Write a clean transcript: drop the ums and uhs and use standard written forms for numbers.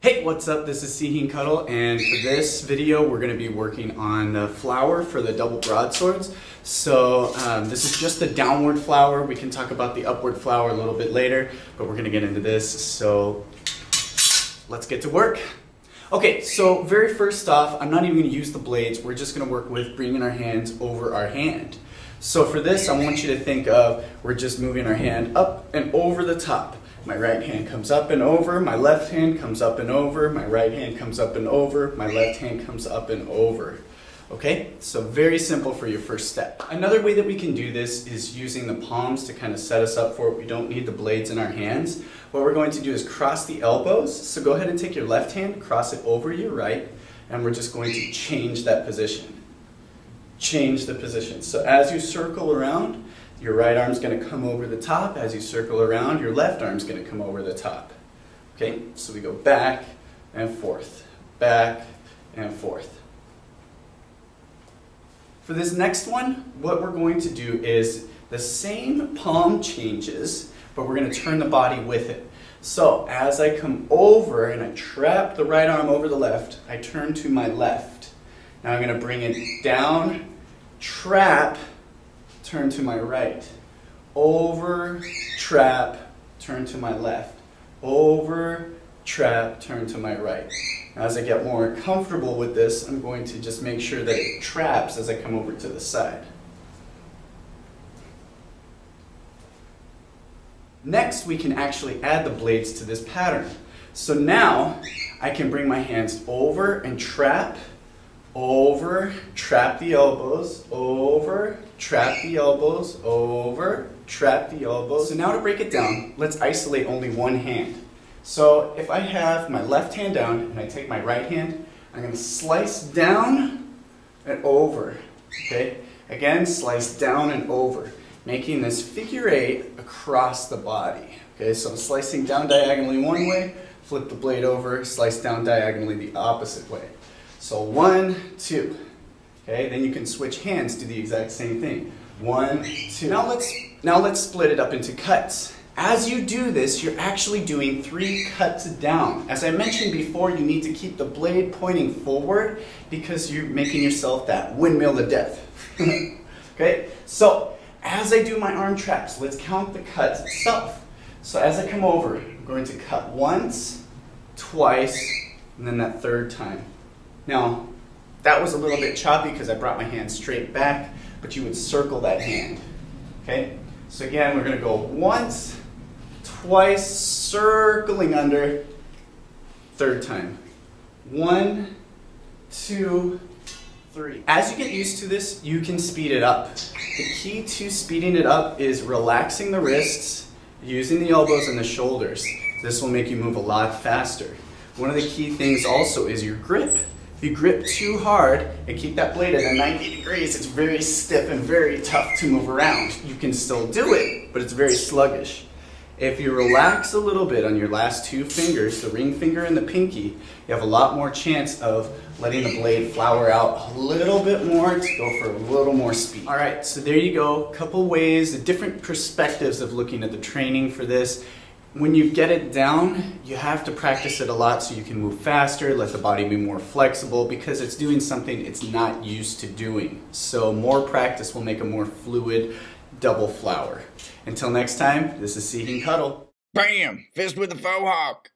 Hey, what's up? This is Sihing Kuttel, and for this video we're going to be working on the flower for the double broadswords. So this is just the downward flower. We can talk about the upward flower a little bit later, but we're going to get into this, so let's get to work. Okay, so very first off, I'm not even going to use the blades. We're just going to work with bringing our hands over our hand. So for this, I want you to think of we're just moving our hand up and over the top. My right hand comes up and over, my left hand comes up and over, my right hand comes up and over, my left hand comes up and over. Okay, so very simple for your first step. Another way that we can do this is using the palms to kind of set us up for it. We don't need the blades in our hands. What we're going to do is cross the elbows. So go ahead and take your left hand, cross it over your right, and we're just going to change that position. Change the position. So as you circle around, your right arm's going to come over the top. As you circle around, your left arm's going to come over the top. Okay, so we go back and forth, back and forth. For this next one, what we're going to do is the same palm changes, but we're going to turn the body with it. So as I come over and I trap the right arm over the left, I turn to my left. Now I'm going to bring it down, trap, turn to my right, over, trap, turn to my left, over, trap, turn to my right. Now, as I get more comfortable with this, I'm going to just make sure that it traps as I come over to the side. Next, we can actually add the blades to this pattern. So now I can bring my hands over and trap, over, trap the elbows, over, trap the elbows, over, trap the elbows. So now to break it down, let's isolate only one hand. So if I have my left hand down and I take my right hand, I'm going to slice down and over. Okay? Again, slice down and over, making this figure eight across the body. Okay, so I'm slicing down diagonally one way, flip the blade over, slice down diagonally the opposite way. So one, two. Okay, then you can switch hands, do the exact same thing. One, two. Now let's split it up into cuts. As you do this, you're actually doing three cuts down. As I mentioned before, you need to keep the blade pointing forward because you're making yourself that windmill to death. Okay, so as I do my arm traps, let's count the cuts itself. So as I come over, I'm going to cut once, twice, and then that third time. Now, that was a little bit choppy because I brought my hand straight back, but you would circle that hand, okay? So again, we're going to go once, twice, circling under, third time. One, two, three. As you get used to this, you can speed it up. The key to speeding it up is relaxing the wrists, using the elbows and the shoulders. This will make you move a lot faster. One of the key things also is your grip. If you grip too hard and keep that blade at a 90 degrees, it's very stiff and very tough to move around. You can still do it, but it's very sluggish. If you relax a little bit on your last two fingers, the ring finger and the pinky, you have a lot more chance of letting the blade flower out a little bit more to go for a little more speed. All right, so there you go. Couple ways, different perspectives of looking at the training for this. When you get it down, you have to practice it a lot so you can move faster, let the body be more flexible, because it's doing something it's not used to doing. So more practice will make a more fluid double flower. Until next time, this is Sihing Kuttel. Bam! Fist with a Fauxhawk!